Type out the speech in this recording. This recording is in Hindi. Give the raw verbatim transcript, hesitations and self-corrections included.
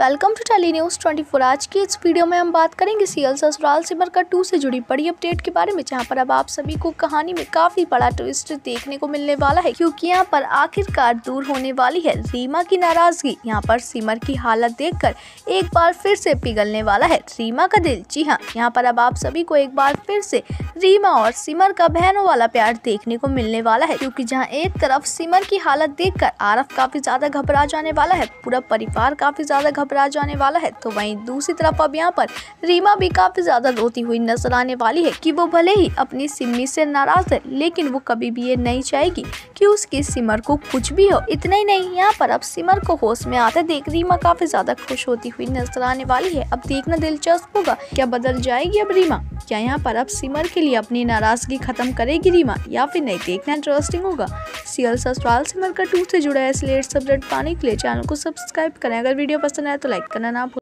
वेलकम टू टेली न्यूज़ चौबीस। आज की इस वीडियो में हम बात करेंगे सीरियल ससुराल सिमर का टू से जुड़ी बड़ी अपडेट के बारे में, जहां पर अब आप सभी को कहानी में काफी बड़ा ट्विस्ट देखने को मिलने वाला है, क्योंकि यहां पर आखिरकार दूर होने वाली है रीमा की नाराजगी। यहां पर सिमर की हालत देखकर एक बार फिर से पिघलने वाला है रीमा का दिल। जी हाँ, यहाँ पर अब आप सभी को एक बार फिर से रीमा और सिमर का बहनों वाला प्यार देखने को मिलने वाला है, क्योंकि जहाँ एक तरफ सिमर की हालत देखकर आरफ काफी ज्यादा घबरा जाने वाला है, पूरा परिवार काफी ज्यादा घबरा जाने वाला है, तो वहीं दूसरी तरफ अब यहाँ पर रीमा भी काफी ज्यादा रोती हुई नजर आने वाली है कि वो भले ही अपनी सिमी से नाराज है, लेकिन वो कभी भी ये नहीं चाहेगी कि उसके सिमर को कुछ भी हो। इतना ही नहीं, यहाँ पर अब सिमर को होश में आते देख रीमा काफी ज्यादा खुश होती हुई नजर आने वाली है। अब देखना दिलचस्प होगा, क्या बदल जाएगी अब रीमा, क्या यहाँ पर अब सिमर के लिए अपनी नाराजगी खत्म करेगी रीमा या फिर नहीं, देखना इंटरेस्टिंग होगा। सीरियल ससुराल सिमर का टू से जुड़ा है इस लेटेस्ट अपडेट पाने के लिए चैनल को सब्सक्राइब करें। अगर वीडियो पसंद आए तो लाइक करना ना भूलें।